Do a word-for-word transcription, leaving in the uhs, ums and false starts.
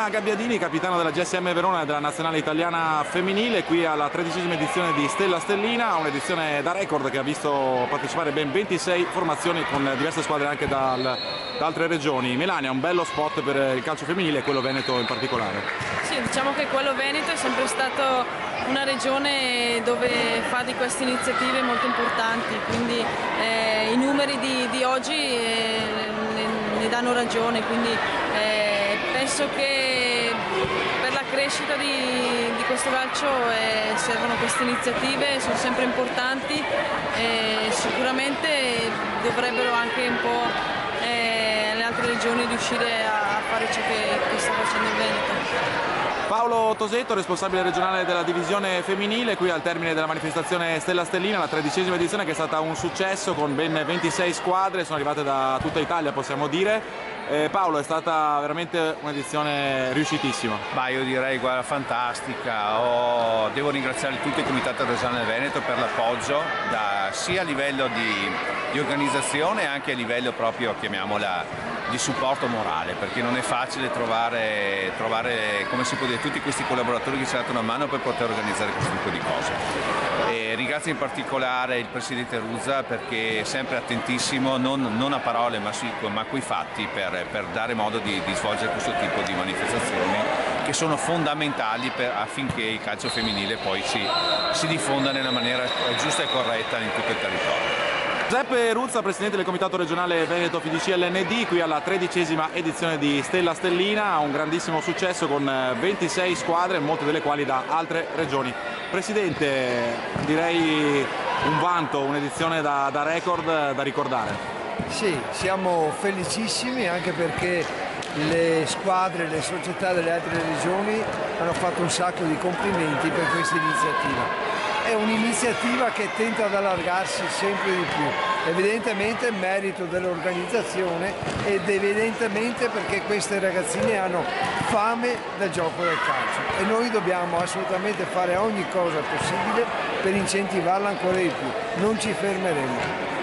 Melania Gabbiadini, capitana della A G S M Verona e della Nazionale Italiana Femminile, qui alla tredicesima edizione di Stella Stellina, un'edizione da record che ha visto partecipare ben ventisei formazioni con diverse squadre anche dal, da altre regioni. Melania, un bello spot per il calcio femminile e quello veneto in particolare. Sì, diciamo che quello veneto è sempre stato una regione dove fa di queste iniziative molto importanti, quindi eh, i numeri di, di oggi eh, ne, ne danno ragione, quindi eh, penso che per la crescita di, di questo calcio eh, servono queste iniziative, sono sempre importanti e sicuramente dovrebbero anche un po' eh, le altre regioni riuscire a fare ciò che, che sta facendo il Veneto. Paolo Tosetto, responsabile regionale della divisione femminile, qui al termine della manifestazione Stella Stellina, la tredicesima edizione che è stata un successo con ben ventisei squadre, sono arrivate da tutta Italia, possiamo dire. Eh, Paolo, è stata veramente un'edizione riuscitissima. Bah, io direi guarda, fantastica. Oh, devo ringraziare tutto il Comitato Regionale Veneto per l'appoggio, sia a livello di, di organizzazione, anche a livello proprio, chiamiamola, di supporto morale, perché non è facile trovare, trovare come si può dire, tutti questi collaboratori che ci hanno dato una mano per poter organizzare questo tipo di cose. E ringrazio in particolare il Presidente Ruzza, perché è sempre attentissimo, non, non a parole ma, sì, ma coi fatti, per, per dare modo di, di svolgere questo tipo di manifestazioni che sono fondamentali per, affinché il calcio femminile poi si, si diffonda nella maniera giusta e corretta in tutto il territorio. Giuseppe Ruzza, presidente del Comitato Regionale Veneto F I G C L N D, qui alla tredicesima edizione di Stella Stellina, un grandissimo successo con ventisei squadre, molte delle quali da altre regioni. Presidente, direi un vanto, un'edizione da, da record da ricordare. Sì, siamo felicissimi anche perché le squadre, le società delle altre regioni hanno fatto un sacco di complimenti per questa iniziativa. È un'iniziativa che tenta ad allargarsi sempre di più, evidentemente merito dell'organizzazione ed evidentemente perché queste ragazzine hanno fame del gioco del calcio e noi dobbiamo assolutamente fare ogni cosa possibile per incentivarla ancora di più, non ci fermeremo.